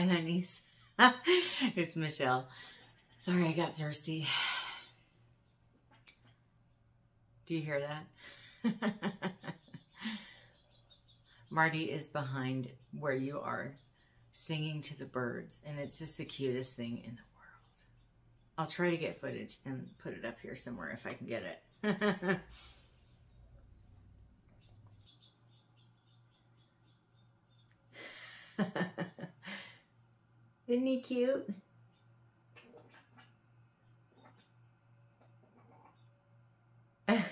Hi, honeys. It's Michelle. Sorry, I got thirsty. Do you hear that? Marty is behind where you are singing to the birds, and it's just the cutest thing in the world. I'll try to get footage and put it up here somewhere if I can get it. Isn't he cute? That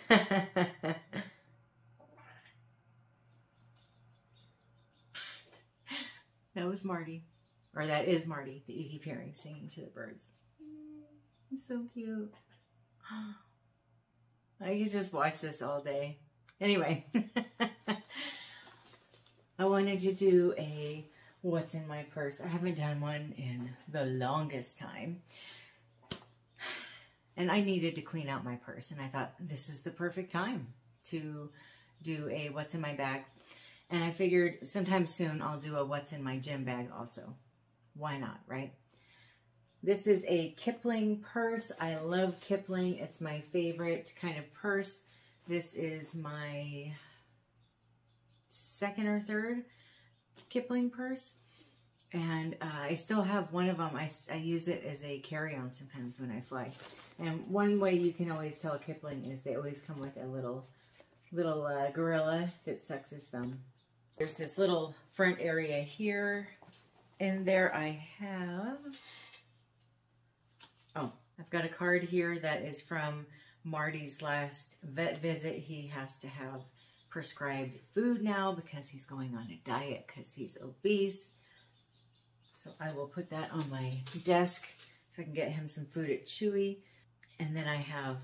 was Marty, or that is Marty that you keep hearing singing to the birds. It's so cute. I could just watch this all day. Anyway, I wanted to do a what's in my purse. I haven't done one in the longest time. And I needed to clean out my purse, and I thought this is the perfect time to do a what's in my bag. And I figured sometime soon I'll do a what's in my gym bag also. Why not, right? This is a Kipling purse. I love Kipling. It's my favorite kind of purse. This is my second or third Kipling purse. And I still have one of them. I use it as a carry-on sometimes when I fly. And one way you can always tell Kipling is they always come with a little gorilla that sucks his thumb. There's this little front area here. And there I have... Oh, I've got a card here that is from Marty's last vet visit. He has to have prescribed food now because he's going on a diet because he's obese. So I will put that on my desk so I can get him some food at Chewy. And then I have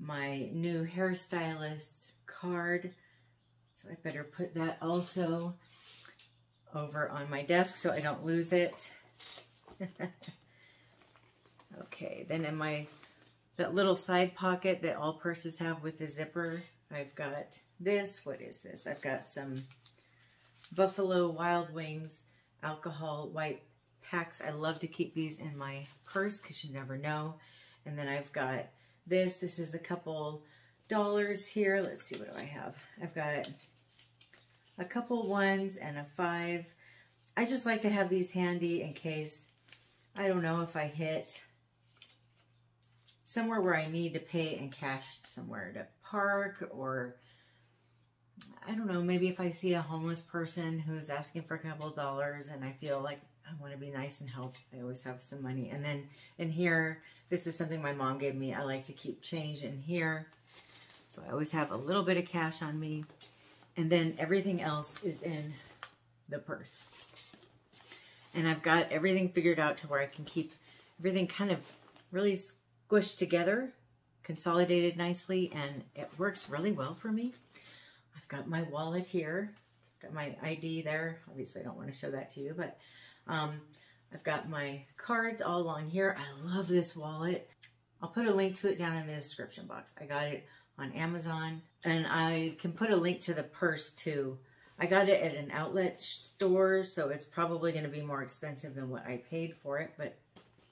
my new hairstylist's card. So I better put that also over on my desk so I don't lose it. Okay, then in that little side pocket that all purses have with the zipper, I've got this. What is this? I've got some Buffalo Wild Wings alcohol wipe packs. I love to keep these in my purse because you never know. And then I've got this. This is a couple dollars here. Let's see, what do I have? I've got a couple ones and a five. I just like to have these handy in case, I don't know, if I hit somewhere where I need to pay in cash somewhere to park, or I don't know, maybe if I see a homeless person who's asking for a couple dollars and I feel like I want to be nice and help, I always have some money. And then in here, this is something my mom gave me. I like to keep change in here. So I always have a little bit of cash on me. And then everything else is in the purse. And I've got everything figured out to where I can keep everything kind of really squished together, consolidated nicely, and it works really well for me. I've got my wallet here, got my ID there. Obviously, I don't want to show that to you, but I've got my cards all along here. I love this wallet. I'll put a link to it down in the description box. I got it on Amazon, and I can put a link to the purse too. I got it at an outlet store, so it's probably going to be more expensive than what I paid for it, but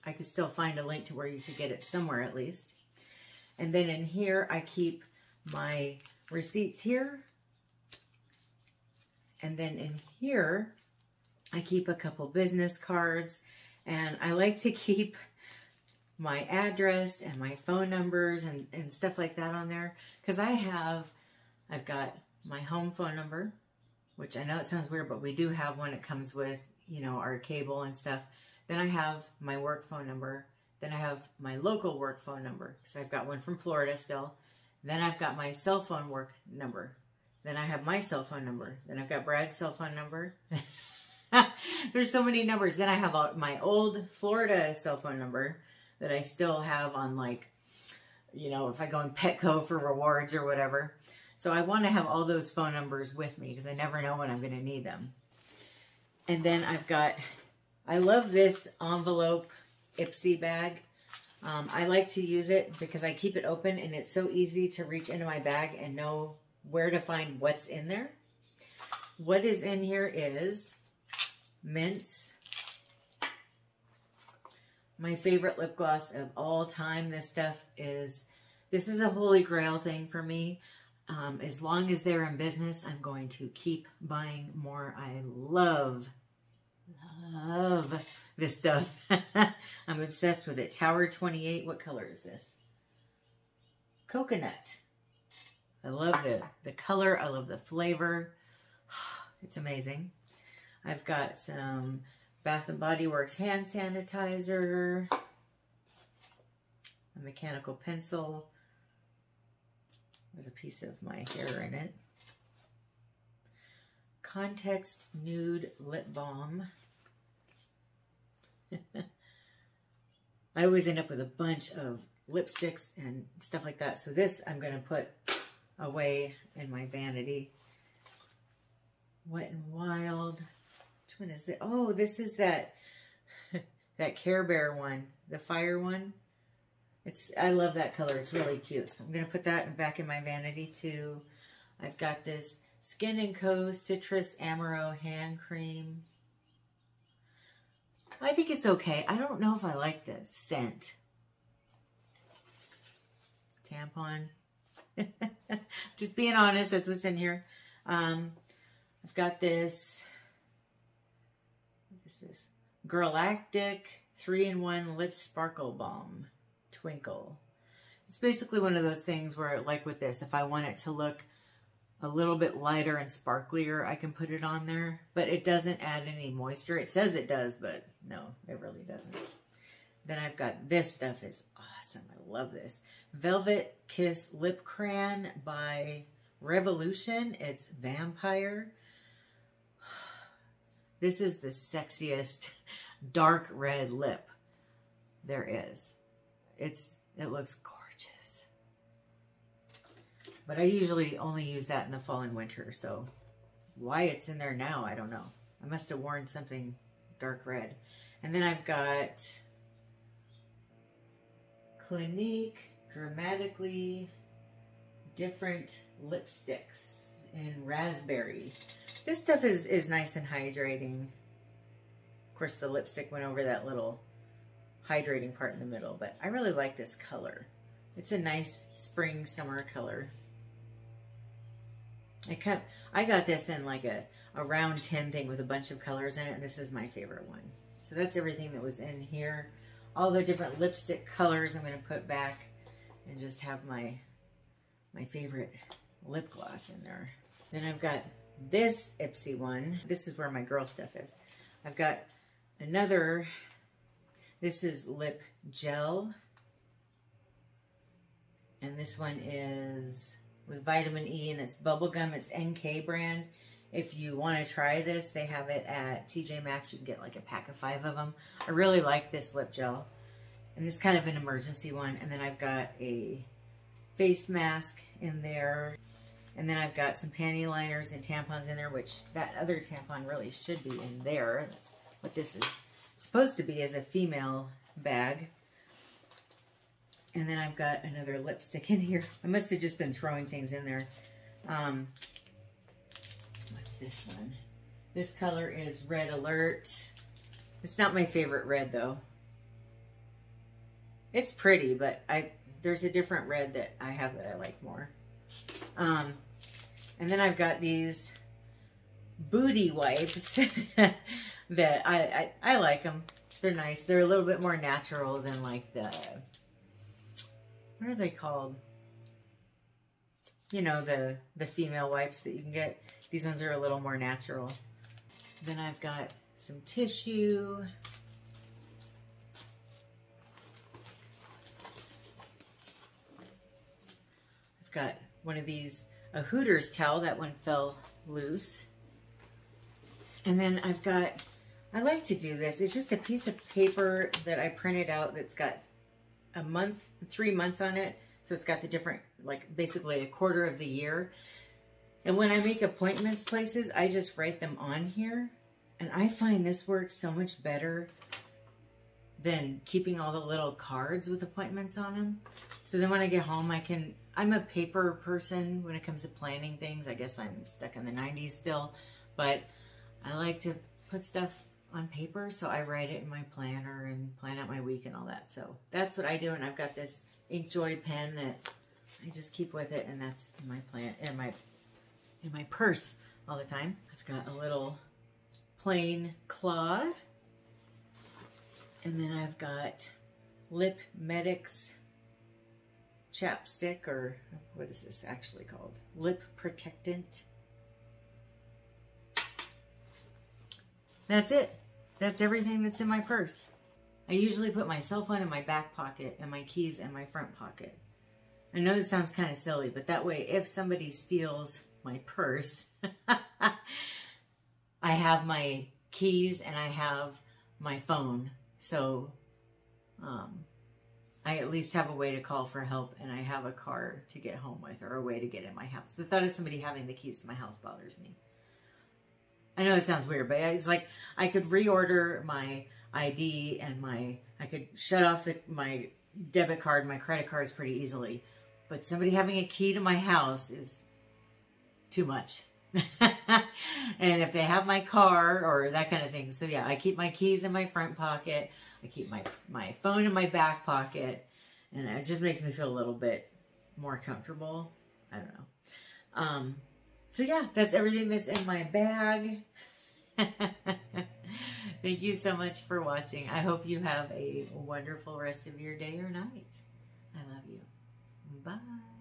I could still find a link to where you could get it somewhere at least. And then in here, I keep my receipts here. And then in here, I keep a couple business cards, and I like to keep my address and my phone numbers and stuff like that on there, because I've got my home phone number, which I know it sounds weird, but we do have one. It comes with, you know, our cable and stuff. Then I have my work phone number. Then I have my local work phone number, because I've got one from Florida still. Then I've got my cell phone work number. Then I have my cell phone number. Then I've got Brad's cell phone number. There's so many numbers. Then I have my old Florida cell phone number that I still have on, like, you know, if I go in Petco for rewards or whatever. So I want to have all those phone numbers with me because I never know when I'm going to need them. And then I've got, I love this envelope Ipsy bag. I like to use it because I keep it open and it's so easy to reach into my bag and know where to find what's in there. What is in here is mints, my favorite lip gloss of all time. This is a holy grail thing for me. As long as they're in business, I'm going to keep buying more. I love this stuff. I'm obsessed with it. Tower 28, what color is this? Coconut. I love the color. I love the flavor. It's amazing. I've got some Bath and Body Works hand sanitizer, a mechanical pencil with a piece of my hair in it, Context Nude Lip Balm. I always end up with a bunch of lipsticks and stuff like that, so this I'm going to put away in my vanity. Wet n Wild. Which one is it? Oh, this is that that Care Bear one, the fire one. I love that color. It's really cute. So I'm gonna put that back in my vanity too. I've got this Skin & Co. Citrus Amaro hand cream. I think it's okay. I don't know if I like the scent. Tampon. Just being honest, that's what's in here. I've got this. What is this? Galactic 3-in-1 Lip Sparkle Balm. Twinkle. It's basically one of those things where, like with this, if I want it to look a little bit lighter and sparklier, I can put it on there, but it doesn't add any moisture. It says it does, but no, it really doesn't. Then I've got this stuff is awesome. I love this. Velvet Kiss Lip Crayon by Revolution. It's Vampire. This is the sexiest dark red lip there is. It looks gorgeous. But I usually only use that in the fall and winter, so why it's in there now, I don't know. I must have worn something dark red. And then I've got Clinique Dramatically Different Lipsticks in Raspberry. This stuff is nice and hydrating. Of course, the lipstick went over that little hydrating part in the middle, but I really like this color. It's a nice spring summer color. I got this in like a round tin thing with a bunch of colors in it, and this is my favorite one. So that's everything that was in here. All the different lipstick colors I'm going to put back and just have my favorite lip gloss in there. Then I've got this Ipsy one. This is where my girl stuff is. I've got another. This is lip gel, and this one is with vitamin E, and it's bubblegum. It's NK brand. If you want to try this, they have it at TJ Maxx. You can get like a pack of 5 of them. I really like this lip gel, and this is kind of an emergency one. And then I've got a face mask in there, and then I've got some panty liners and tampons in there, which that other tampon really should be in there. That's what this is supposed to be, as a female bag. And then I've got another lipstick in here. I must have just been throwing things in there. What's this one? This color is Red Alert. It's not my favorite red though. It's pretty, but there's a different red that I have that I like more. And then I've got these booty wipes. That I like them. They're nice. They're a little bit more natural than like the, what are they called? You know, the female wipes that you can get. These ones are a little more natural. Then I've got some tissue. I've got one of these, a Hooters towel. That one fell loose. And then I've got, I like to do this. It's just a piece of paper that I printed out that's got 3 months on it. So it's got the different, like basically a quarter of the year. And when I make appointments places, I just write them on here. And I find this works so much better than keeping all the little cards with appointments on them. So then when I get home, I'm a paper person when it comes to planning things. I guess I'm stuck in the 90s still, but I like to put stuff on paper, so I write it in my planner and plan out my week and all that. So that's what I do, and I've got this InkJoy pen that I just keep with it, and that's in my plan in my purse all the time. I've got a little plain claw, and then I've got Lip Medics chapstick, or what is this actually called? Lip protectant. That's it. That's everything that's in my purse. I usually put my cell phone in my back pocket and my keys in my front pocket. I know this sounds kind of silly, but that way if somebody steals my purse, I have my keys and I have my phone. So I at least have a way to call for help, and I have a car to get home with, or a way to get in my house. The thought of somebody having the keys to my house bothers me. I know it sounds weird, but it's like I could reorder my ID and I could shut off my debit card, my credit cards pretty easily, but somebody having a key to my house is too much. And if they have my car or that kind of thing. So yeah, I keep my keys in my front pocket. I keep my phone in my back pocket, and it just makes me feel a little bit more comfortable. I don't know. So yeah, that's everything that's in my bag. Thank you so much for watching. I hope you have a wonderful rest of your day or night. I love you. Bye.